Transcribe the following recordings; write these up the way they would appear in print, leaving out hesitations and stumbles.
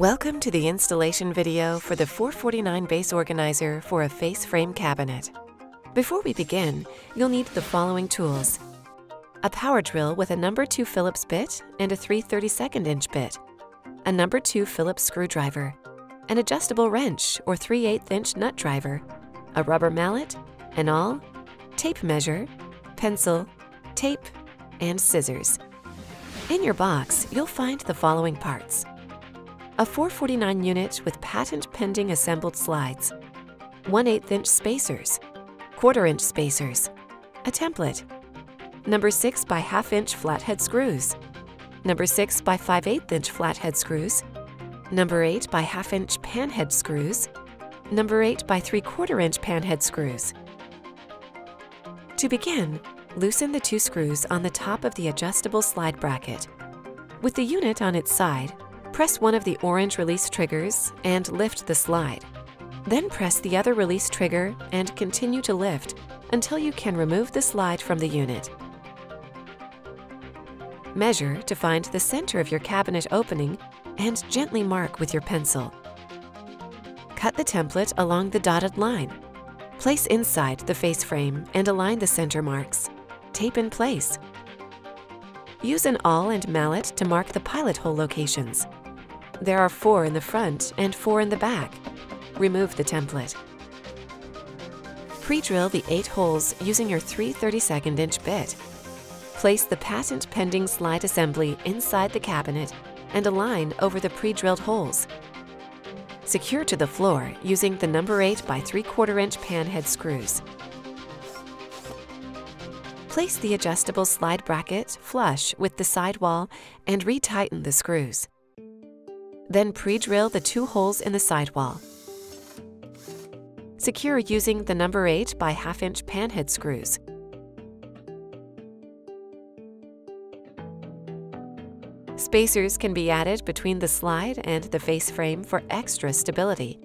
Welcome to the installation video for the 449 base organizer for a face frame cabinet. Before we begin, you'll need the following tools: a power drill with a #2 Phillips bit and a 3/32 inch bit, a #2 Phillips screwdriver, an adjustable wrench or 3/8 inch nut driver, a rubber mallet, an awl, tape measure, pencil, tape, and scissors. In your box, you'll find the following parts: a 449 unit with patent-pending assembled slides, 1/8 inch spacers, 1/4 inch spacers, a template, #6 by 1/2 inch flathead screws, #6 by 5/8 inch flathead screws, #8 by 1/2 inch panhead screws, #8 by 3/4 inch panhead screws. To begin, loosen the two screws on the top of the adjustable slide bracket. With the unit on its side, press one of the orange release triggers and lift the slide. Then press the other release trigger and continue to lift until you can remove the slide from the unit. Measure to find the center of your cabinet opening and gently mark with your pencil. Cut the template along the dotted line. Place inside the face frame and align the center marks. Tape in place. Use an awl and mallet to mark the pilot hole locations. There are 4 in the front and 4 in the back. Remove the template. Pre-drill the 8 holes using your 3/32 inch bit. Place the patent-pending slide assembly inside the cabinet and align over the pre-drilled holes. Secure to the floor using the #8 by 3/4 inch panhead screws. Place the adjustable slide bracket flush with the sidewall and retighten the screws. Then pre-drill the 2 holes in the sidewall. Secure using the #8 by 1/2 inch panhead screws. Spacers can be added between the slide and the face frame for extra stability.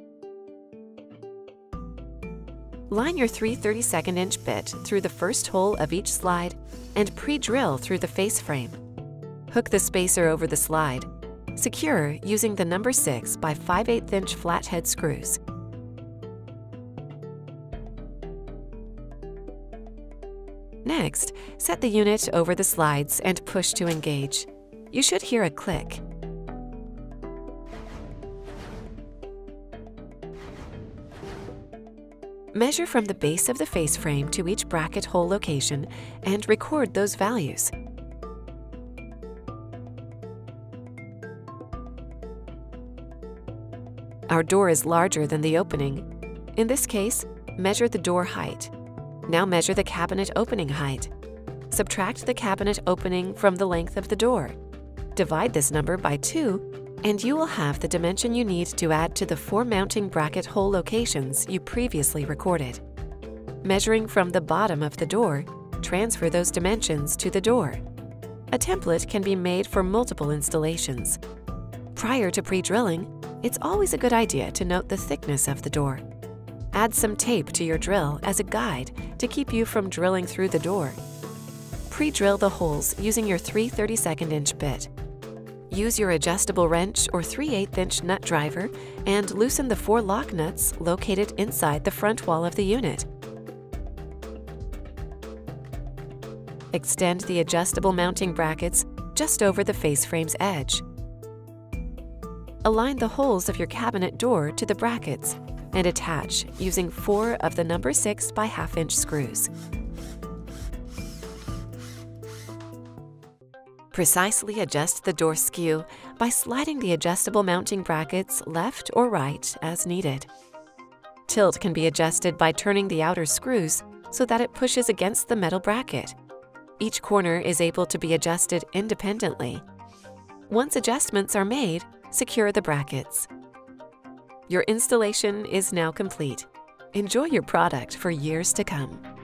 Line your 3/32 inch bit through the first hole of each slide and pre-drill through the face frame. Hook the spacer over the slide. Secure using the #6 by 5/8 inch flathead screws. Next, set the unit over the slides and push to engage. You should hear a click. Measure from the base of the face frame to each bracket hole location and record those values. Our door is larger than the opening. In this case, measure the door height. Now measure the cabinet opening height. Subtract the cabinet opening from the length of the door. Divide this number by 2. And you will have the dimension you need to add to the 4 mounting bracket hole locations you previously recorded. Measuring from the bottom of the door, transfer those dimensions to the door. A template can be made for multiple installations. Prior to pre-drilling, it's always a good idea to note the thickness of the door. Add some tape to your drill as a guide to keep you from drilling through the door. Pre-drill the holes using your 3/32 inch bit. Use your adjustable wrench or 3/8 inch nut driver and loosen the 4 lock nuts located inside the front wall of the unit. Extend the adjustable mounting brackets just over the face frame's edge. Align the holes of your cabinet door to the brackets and attach using 4 of the #6 by 1/2 inch screws. Precisely adjust the door skew by sliding the adjustable mounting brackets left or right as needed. Tilt can be adjusted by turning the outer screws so that it pushes against the metal bracket. Each corner is able to be adjusted independently. Once adjustments are made, secure the brackets. Your installation is now complete. Enjoy your product for years to come.